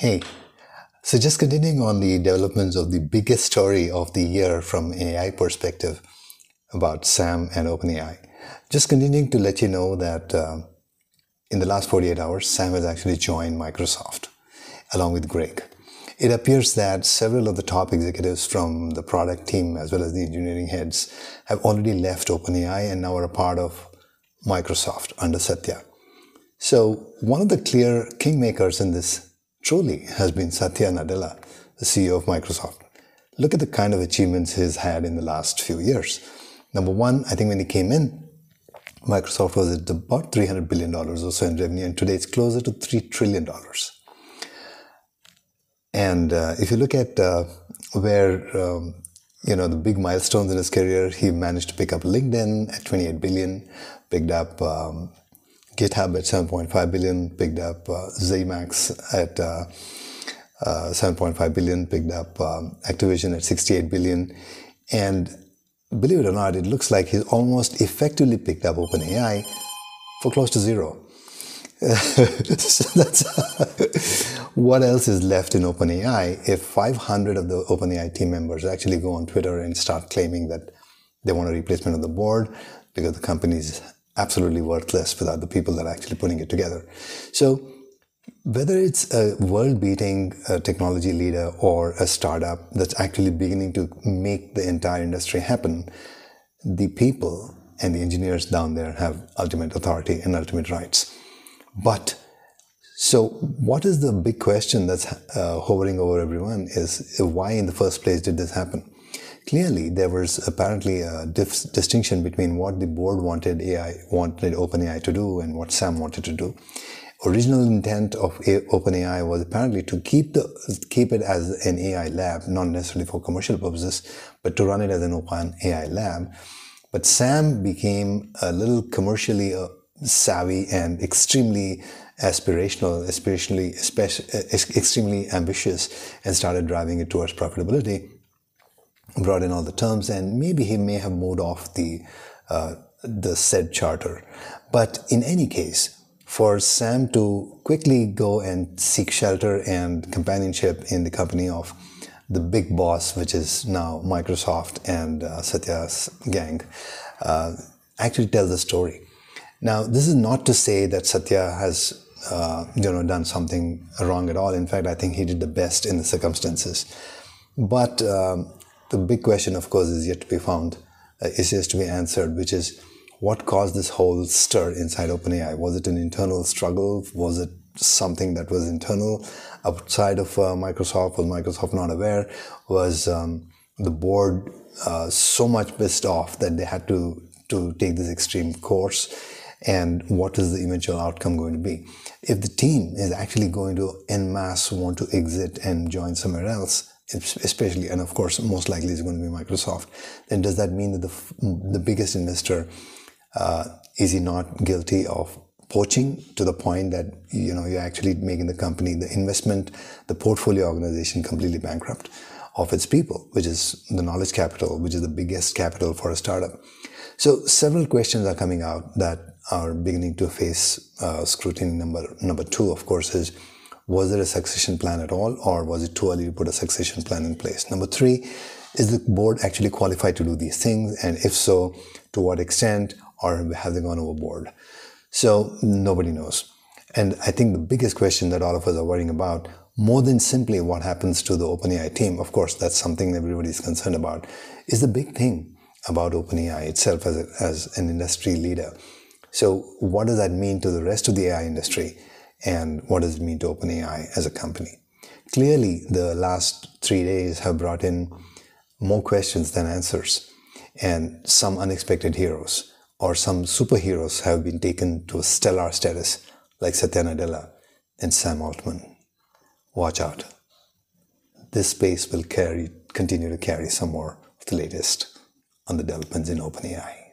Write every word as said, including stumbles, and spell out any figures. Hey, so just continuing on the developments of the biggest story of the year from A I perspective about Sam and OpenAI. Just continuing to let you know that uh, in the last forty-eight hours, Sam has actually joined Microsoft along with Greg. It appears that several of the top executives from the product team as well as the engineering heads have already left OpenAI and now are a part of Microsoft under Satya. So one of the clear kingmakers in this truly has been Satya Nadella, the C E O of Microsoft. Look at the kind of achievements he's had in the last few years. Number one, I think when he came in, Microsoft was at about three hundred billion dollars or so in revenue, and today it's closer to three trillion dollars. And uh, if you look at uh, where, um, you know, the big milestones in his career, he managed to pick up LinkedIn at twenty-eight billion dollars, picked up um, GitHub at seven point five billion, picked up uh, ZMAX at uh, uh, seven point five billion, picked up um, Activision at sixty-eight billion. And believe it or not, it looks like he's almost effectively picked up OpenAI for close to zero. So that's what else is left in OpenAI if five hundred of the OpenAI team members actually go on Twitter and start claiming that they want a replacement of the board because the company's absolutely worthless without the people that are actually putting it together. So whether it's a world-beating uh, technology leader or a startup that's actually beginning to make the entire industry happen, the people and the engineers down there have ultimate authority and ultimate rights. But so what is the big question that's uh, hovering over everyone is why in the first place did this happen? Clearly, there was apparently a distinction between what the board wanted A I wanted OpenAI to do and what Sam wanted to do. Original intent of OpenAI was apparently to keep the keep it as an A I lab, not necessarily for commercial purposes, but to run it as an open A I lab. But Sam became a little commercially savvy and extremely aspirational, especially extremely ambitious, and started driving it towards profitability. Brought in all the terms, and maybe he may have moved off the uh, the said charter. But in any case, for Sam to quickly go and seek shelter and companionship in the company of the big boss, which is now Microsoft and uh, Satya's gang, uh, actually tells the story. Now, this is not to say that Satya has uh, you know done something wrong at all. In fact, I think he did the best in the circumstances. But um, the big question, of course, is yet to be found, uh, is yet to be answered, which is what caused this whole stir inside OpenAI? Was it an internal struggle? Was it something that was internal outside of uh, Microsoft? Was Microsoft not aware? Was um, the board uh, so much pissed off that they had to, to take this extreme course? And what is the eventual outcome going to be? If the team is actually going to en masse want to exit and join somewhere else, especially, and of course, most likely is going to be Microsoft, then does that mean that the, the biggest investor, uh, is he not guilty of poaching to the point that, you know, you're actually making the company, the investment, the portfolio organization completely bankrupt of its people, which is the knowledge capital, which is the biggest capital for a startup. So several questions are coming out that are beginning to face uh, scrutiny. Number, number two, of course, is was there a succession plan at all, or was it too early to put a succession plan in place? Number three, is the board actually qualified to do these things? And if so, to what extent, or have they gone overboard? So nobody knows. And I think the biggest question that all of us are worrying about, more than simply what happens to the OpenAI team, of course, that's something everybody's concerned about, is the big thing about OpenAI itself as, a, as an industry leader. So what does that mean to the rest of the A I industry? And what does it mean to OpenAI as a company? Clearly, the last three days have brought in more questions than answers, and some unexpected heroes or some superheroes have been taken to a stellar status, like Satya Nadella and Sam Altman. Watch out. This space will carry, continue to carry some more of the latest on the developments in OpenAI.